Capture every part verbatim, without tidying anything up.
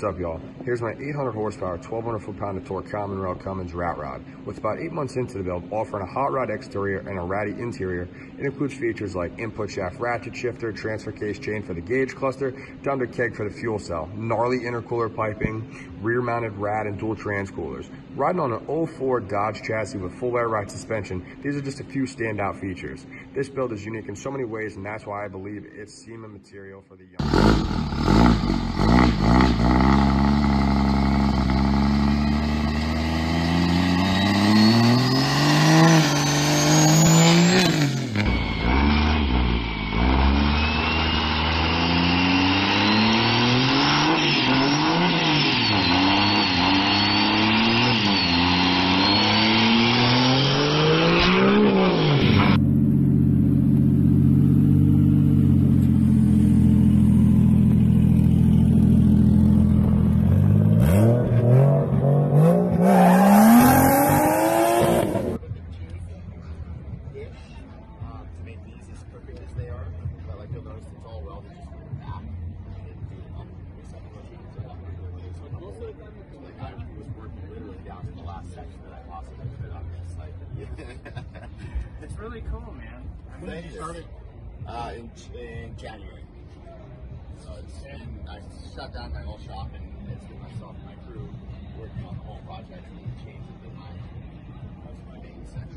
What's up, y'all? Here's my eight hundred horsepower, twelve hundred foot-pound of torque common rail Cummins rat rod. With about eight months into the build, offering a hot rod exterior and a ratty interior, it includes features like input shaft ratchet shifter, transfer case chain for the gauge cluster, dunder keg for the fuel cell, gnarly intercooler piping, rear-mounted rad and dual trans coolers. Riding on an oh four Dodge chassis with full air ride suspension, these are just a few standout features. This build is unique in so many ways, and that's why I believe it's SEMA material for the young. It's really cool, man. When did you start it? Uh, in, in January. So it's, and I shut down my whole shop and it's been myself and my crew working on the whole project and we changed the design. That's my main section.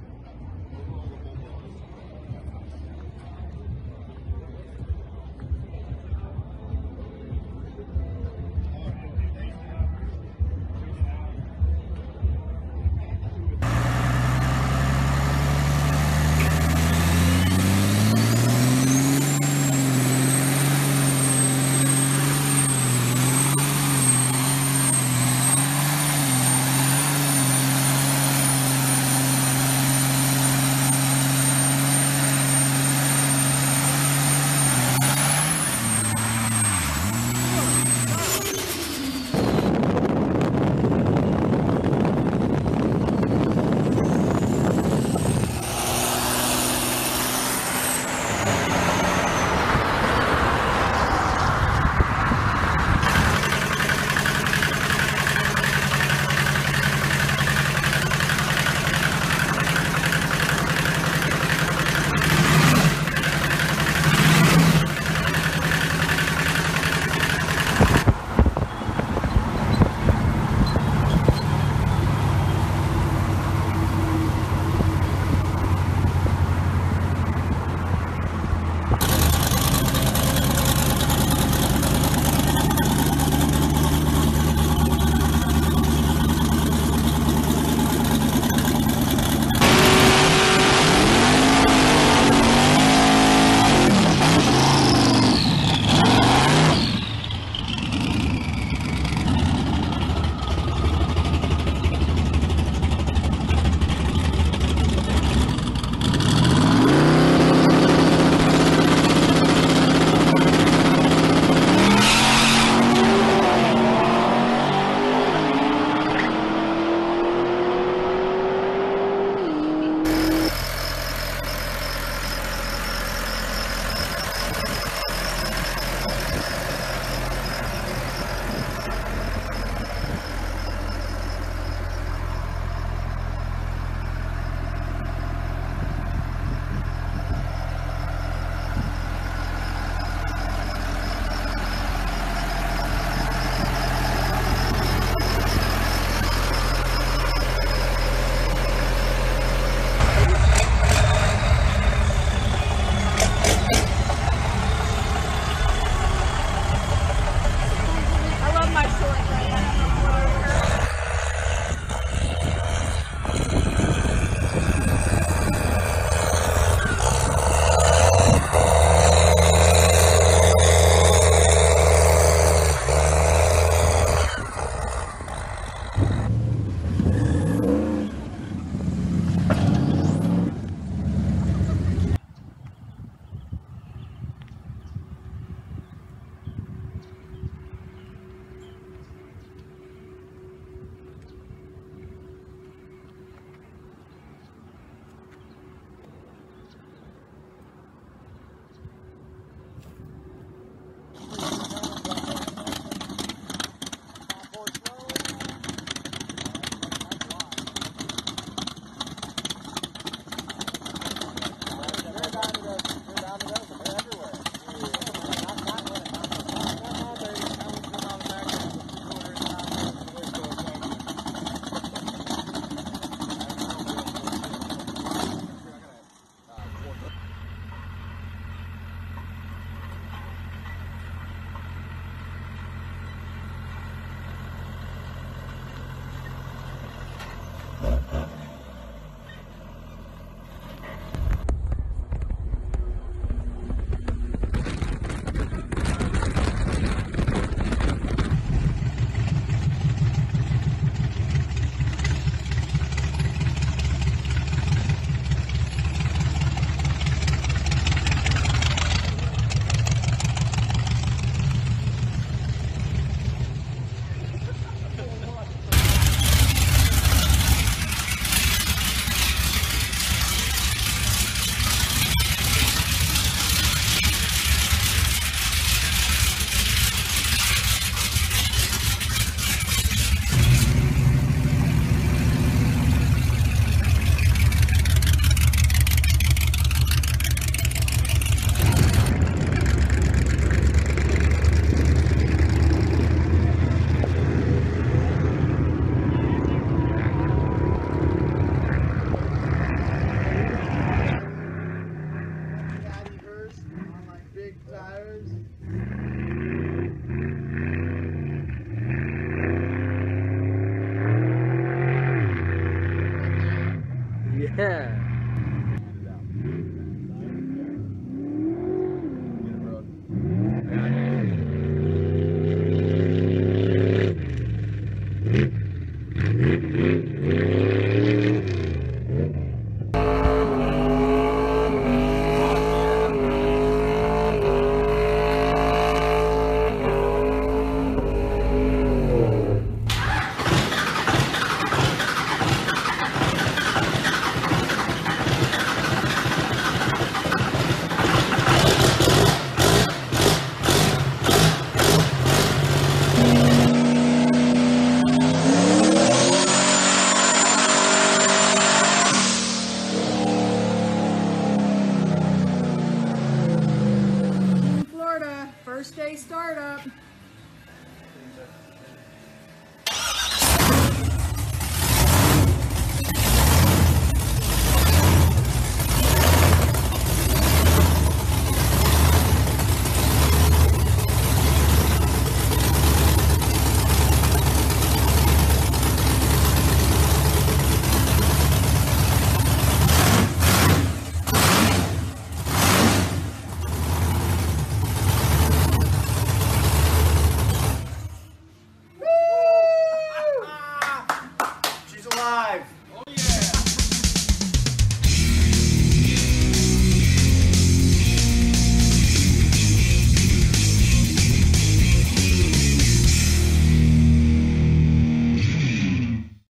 two-day startup.